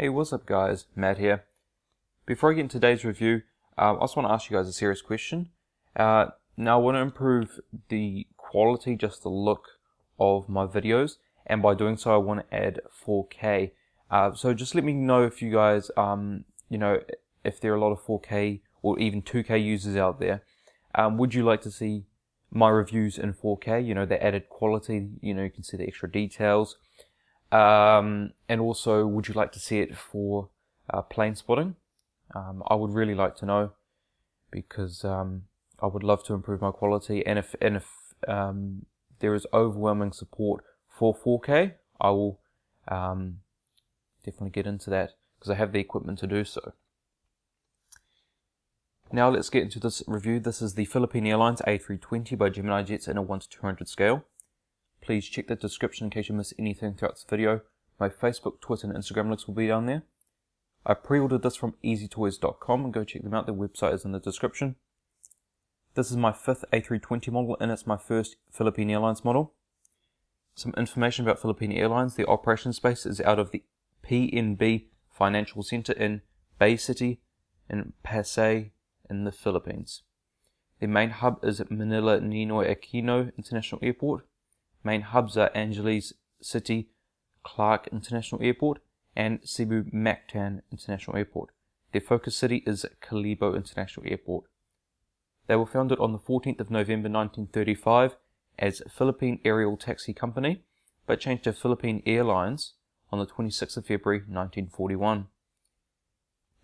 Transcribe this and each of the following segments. Hey, what's up guys, Matt here. Before I get into today's review, I just want to ask you guys a serious question. Now I want to improve the quality, just the look of my videos, and by doing so I want to add 4K. So just let me know if you guys, you know, if there are a lot of 4K or even 2K users out there, would you like to see my reviews in 4K? You know, the added quality, you know, you can see the extra details. And also, would you like to see it for plane spotting? I would really like to know, because I would love to improve my quality, and if there is overwhelming support for 4K, I will definitely get into that, because I have the equipment to do so. Now let's get into this review. This is the Philippine Airlines A320 by Gemini Jets in a 1 to 200 scale. Please check the description in case you miss anything throughout this video. My Facebook, Twitter and Instagram links will be down there. I pre-ordered this from eztoys.com, and go check them out. Their website is in the description. This is my 5th A320 model, and it's my first Philippine Airlines model. Some information about Philippine Airlines. The operations base is out of the PNB Financial Center in Bay City in Pasay in the Philippines. The main hub is at Manila Ninoy Aquino International Airport. Main hubs are Angeles City, Clark International Airport, and Cebu-Mactan International Airport. Their focus city is Kalibo International Airport. They were founded on the 14th of November 1935 as Philippine Aerial Taxi Company, but changed to Philippine Airlines on the 26th of February 1941.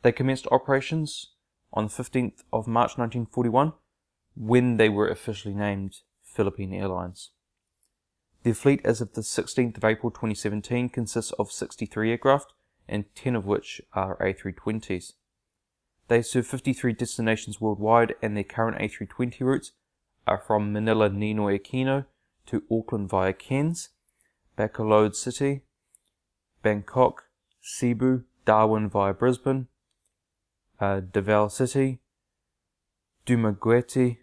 They commenced operations on the 15th of March 1941, when they were officially named Philippine Airlines. Their fleet as of the 16th of April 2017 consists of 63 aircraft, and 10 of which are A320s. They serve 53 destinations worldwide, and their current A320 routes are from Manila Ninoy Aquino to Auckland via Cairns, Bacolod City, Bangkok, Cebu, Darwin via Brisbane, Davao City, Dumaguete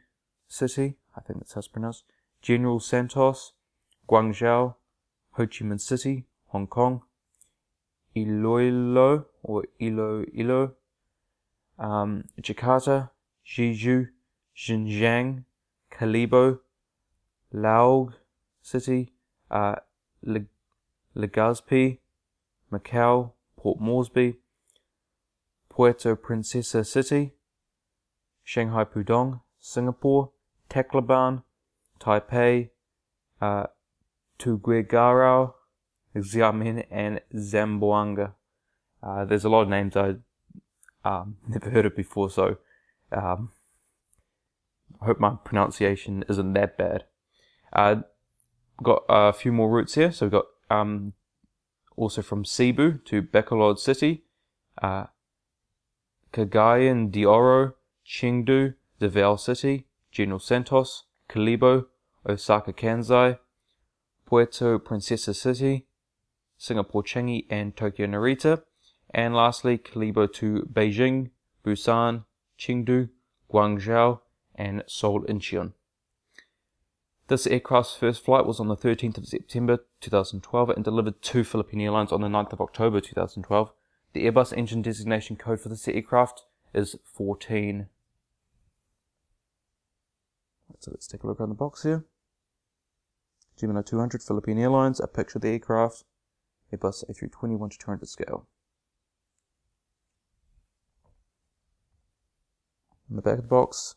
City, I think that's how it's pronounced, General Santos, Guangzhou, Ho Chi Minh City, Hong Kong, Iloilo or Iloilo, Jakarta, Jeju, Xinjiang, Kalibo, Laog City, Legazpi, Macau, Port Moresby, Puerto Princesa City, Shanghai Pudong, Singapore, Tacloban, Taipei, Tuguegarao, Xiamen, and Zamboanga. There's a lot of names I never heard of before, so I hope my pronunciation isn't that bad. Got a few more routes here, so we've got also from Cebu to Bacolod City, Cagayan de Oro, Chengdu, Davao City, General Santos, Kalibo, Osaka Kansai, Puerto Princesa City, Singapore Changi, and Tokyo Narita. And lastly, Kalibo to Beijing, Busan, Chengdu, Guangzhou, and Seoul Incheon. This aircraft's first flight was on the 13th of September 2012 and delivered to Philippine Airlines on the 9th of October 2012. The Airbus engine designation code for this aircraft is 14. So let's take a look around the box here. Gemini 200, Philippine Airlines, a picture of the aircraft, Airbus A320 1 to 200 scale. In the back of the box.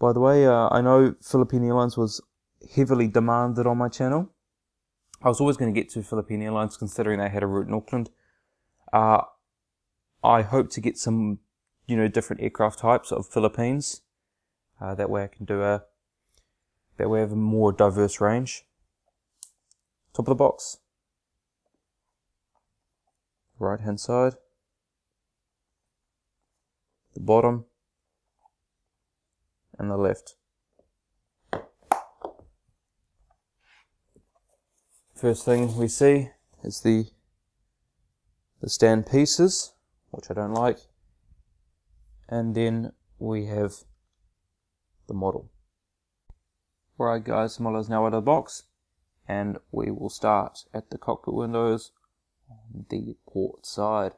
By the way, I know Philippine Airlines was heavily demanded on my channel. I was always going to get to Philippine Airlines considering they had a route in Auckland. I hope to get some, you know, different aircraft types of Philippines. That way I can do a, that way I have a more diverse range. Top of the box. Right hand side. The bottom. And the left. First thing we see is the stand pieces, which I don't like. And then we have the model. Alright guys, the model is now out of the box, and we will start at the cockpit windows on the port side.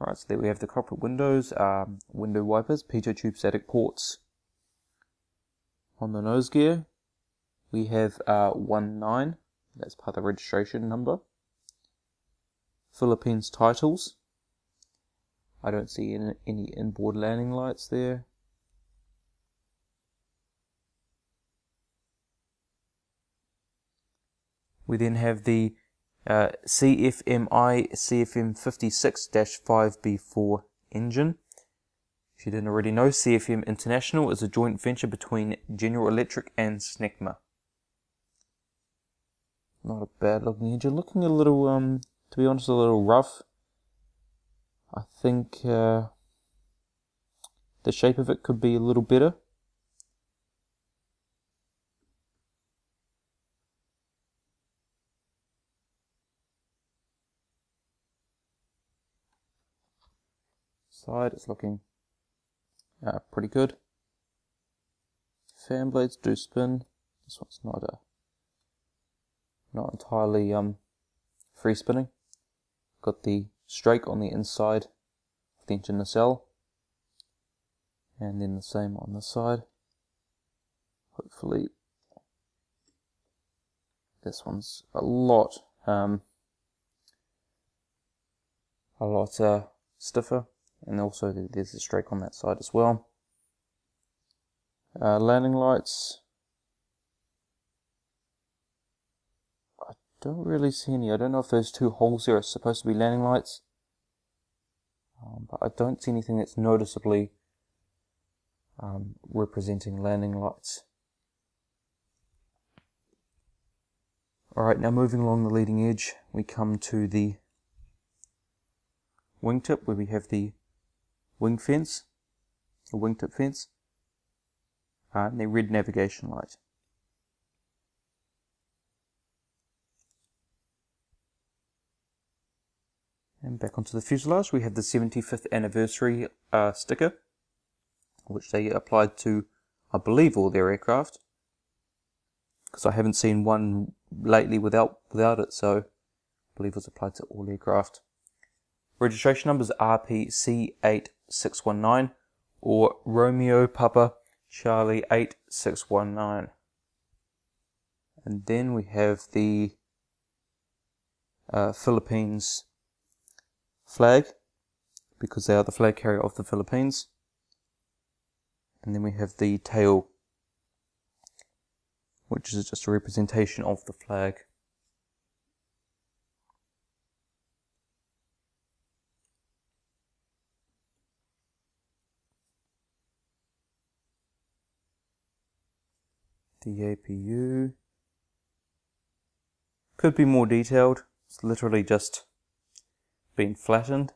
Alright, so there we have the cockpit windows, window wipers, piezo tube static ports. On the nose gear, we have 19, that's part of the registration number. Philippines titles. I don't see any inboard landing lights there. We then have the CFMI CFM56-5B4 engine. If you didn't already know, CFM International is a joint venture between General Electric and Snecma. Not a bad looking engine, looking a little, to be honest, a little rough. I think the shape of it could be a little better. Side, it's looking pretty good. Fan blades do spin. This one's not entirely free spinning. Got the strake on the inside of the engine nacelle, and then the same on this side. Hopefully, this one's a lot stiffer. And also there's a strake on that side as well. Landing lights, I don't really see any. I don't know if those two holes there are supposed to be landing lights, but I don't see anything that's noticeably representing landing lights. Alright, now moving along the leading edge, we come to the wingtip, where we have the wing fence, the wingtip fence, and the red navigation light. And back onto the fuselage, we have the 75th anniversary sticker, which they applied to, I believe, all their aircraft, because I haven't seen one lately without it, so I believe it was applied to all aircraft. Registration numbers RPC8619 or Romeo Papa Charlie 8619. And then we have the Philippines flag, because they are the flag carrier of the Philippines. And then we have the tail, which is just a representation of the flag. The APU could be more detailed. It's literally just been flattened.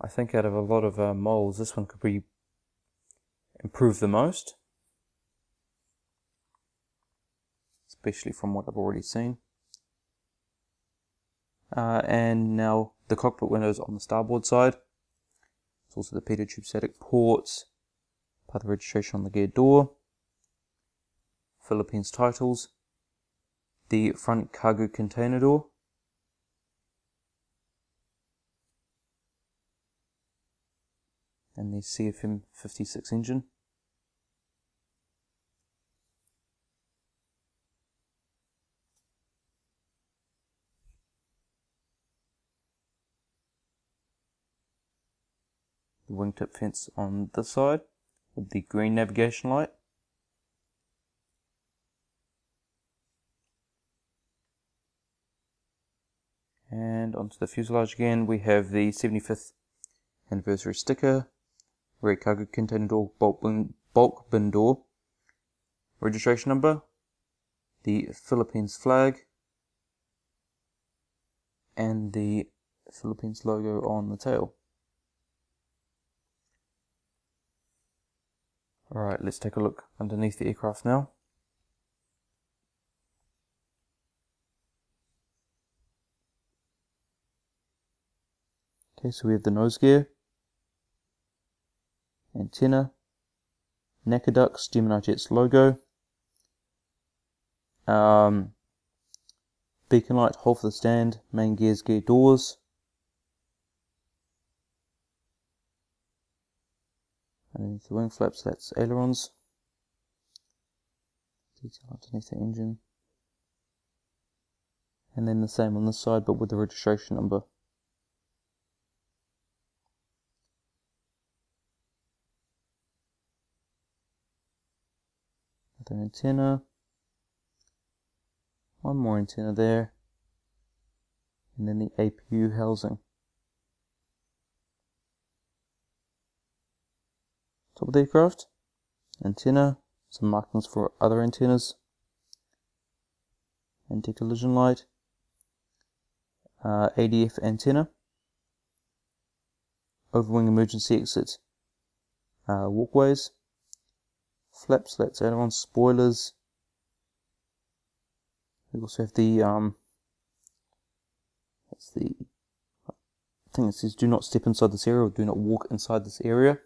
I think out of a lot of moles, this one could be improved the most, especially from what I've already seen. And now the cockpit windows on the starboard side. It's also the piezo tube static ports, part of the registration on the gear door, Philippines titles, the front cargo container door, and the CFM56 engine. The wingtip fence on this side with the green navigation light. And onto the fuselage again, we have the 75th anniversary sticker, rear cargo container door, bulk bin door, registration number, the Philippines flag, and the Philippines logo on the tail. Alright, let's take a look underneath the aircraft now. Okay, so we have the nose gear, antenna, Necker ducts, Gemini Jets logo, beacon light, hole for the stand, main gears, gear doors, underneath the wing flaps, that's ailerons, detail underneath the engine, and then the same on this side but with the registration number. Another antenna, one more antenna there, and then the APU housing. Top of the aircraft, antenna, some markings for other antennas, anti-collision light, ADF antenna, overwing emergency exit, walkways, flaps, that's aileron, spoilers. We also have the that's the thing that says do not step inside this area or do not walk inside this area.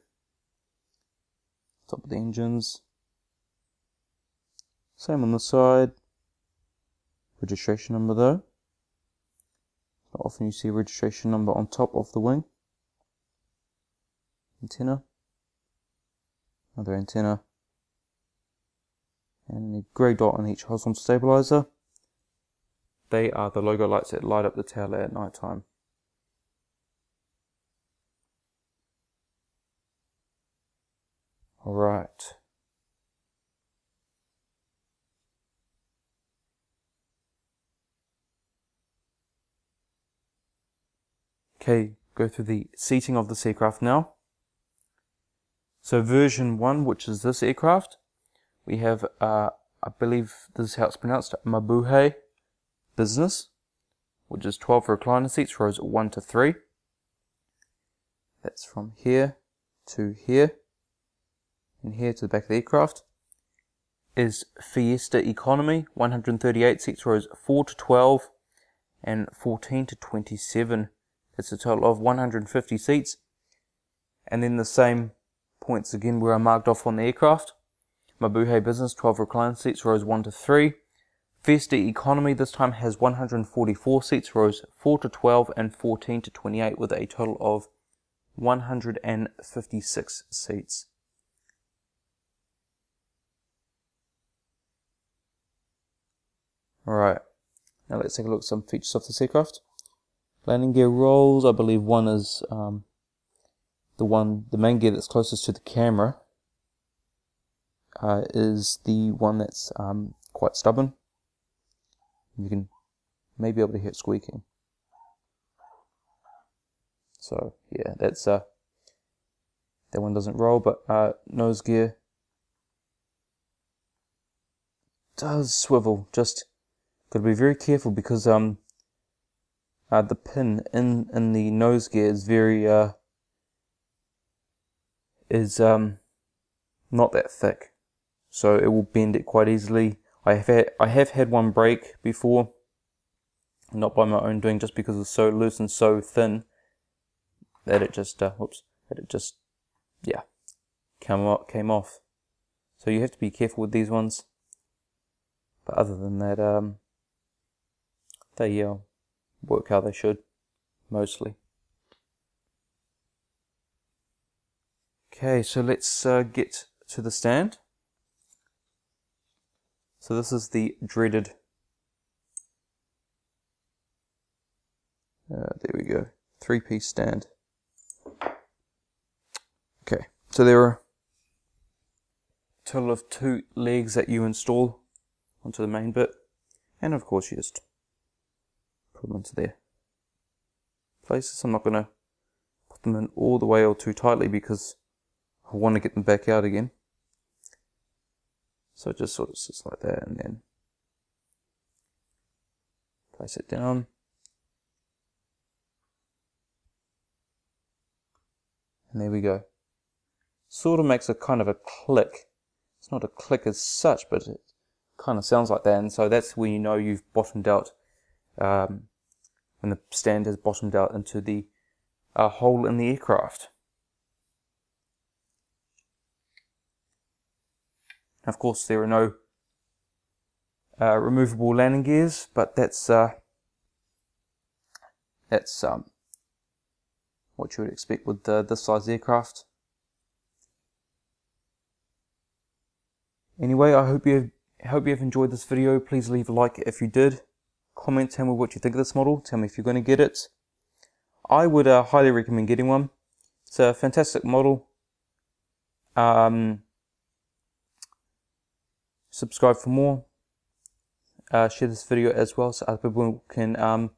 Top of the engines, same on the side, registration number though. Not often you see a registration number on top of the wing. Antenna, another antenna, and a grey dot on each horizontal stabilizer. They are the logo lights that light up the tail at night time. Alright. Okay, go through the seating of this aircraft now. So version 1, which is this aircraft, we have, I believe this is how it's pronounced, Mabuhay Business, which is 12 recliner seats, rows 1 to 3. That's from here to here, and here to the back of the aircraft. Is Fiesta Economy, 138 seats, rows 4 to 12 and 14 to 27. That's a total of 150 seats. And then the same points again where I marked off on the aircraft. Mabuhay Business, 12 recliner seats, rows 1 to 3. Fiesta Economy this time has 144 seats, rows 4 to 12 and 14 to 28 with a total of 156 seats. Alright, now let's take a look at some features of this aircraft. Landing gear rolls, I believe one is the main gear that's closest to the camera. Is the one that's quite stubborn. You can maybe be able to hear it squeaking. So yeah, that's that one doesn't roll, but nose gear does swivel. Just gotta be very careful because the pin in the nose gear is very not that thick. So it will bend it quite easily. I have had one break before, not by my own doing, just because it's so loose and so thin that it just came off. So you have to be careful with these ones. But other than that, they work how they should, mostly. Okay, so let's get to the stand. So this is the dreaded, there we go, three-piece stand. Okay, so there are a total of 2 legs that you install onto the main bit, and of course you just put them into their places. I'm not going to put them in all the way or too tightly because I want to get them back out again. So it just sort of sits like that and then place it down. And there we go. Sort of makes a kind of a click. It's not a click as such, but it kind of sounds like that. And so that's when you know you've bottomed out, when the stand has bottomed out into the a hole in the aircraft. Of course, there are no removable landing gears, but that's what you would expect with this size aircraft. Anyway, I hope you have enjoyed this video. Please leave a like if you did. Comment, tell me what you think of this model. Tell me if you're going to get it. I would highly recommend getting one. It's a fantastic model. Subscribe for more. Share this video as well so other people can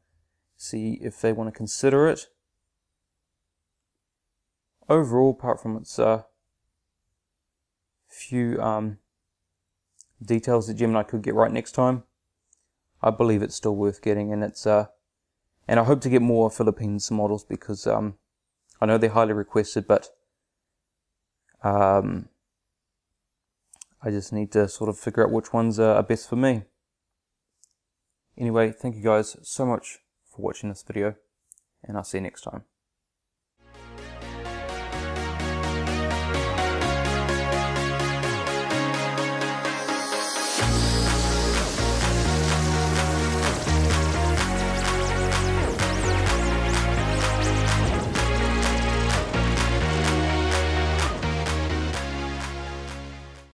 see if they want to consider it. Overall, apart from its few details that Gemini could get right next time, I believe it's still worth getting, and it's and I hope to get more Philippines models because I know they're highly requested, but I just need to sort of figure out which ones are best for me. Anyway, thank you guys so much for watching this video, and I'll see you next time.